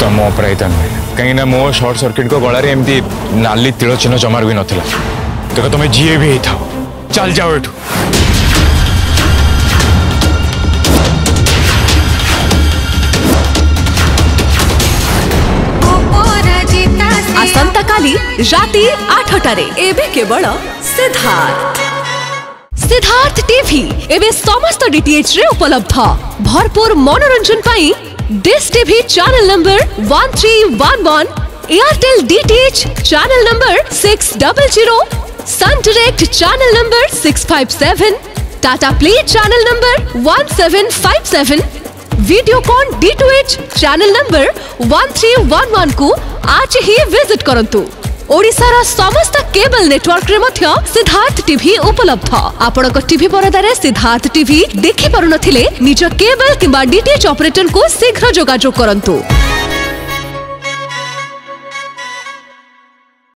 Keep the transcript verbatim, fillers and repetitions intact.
तम उपराई कहीं मो सर्ट सर्किट को गलार एमती नाली तील चिन्ह जमार भी नाला देखो तुम जीए भी था चल जाओ एठू आसंतकाली राती आठटारे एबे केवल सिद्धार्थ सिद्धार्थ टीवी एबे समस्त डीटीएच रे उपलब्ध भरपूर मनोरंजन पाई dish TV channel number one three one one, Airtel DTH channel number six double zero, Sun Direct channel number six five seven, Tata play channel number one seven five seven, Videocon D two H channel number one three one one को आज ही visit करंतु। ओडिशार समस्त cable network रे मध्य Siddharth TV उपलब्ध। आपनक TV परदारे Siddharth TV देखि पारुनथिले निज केबल किबा डीटीएच ऑपरेटर को शीघ्र जोगाजोग करंतु।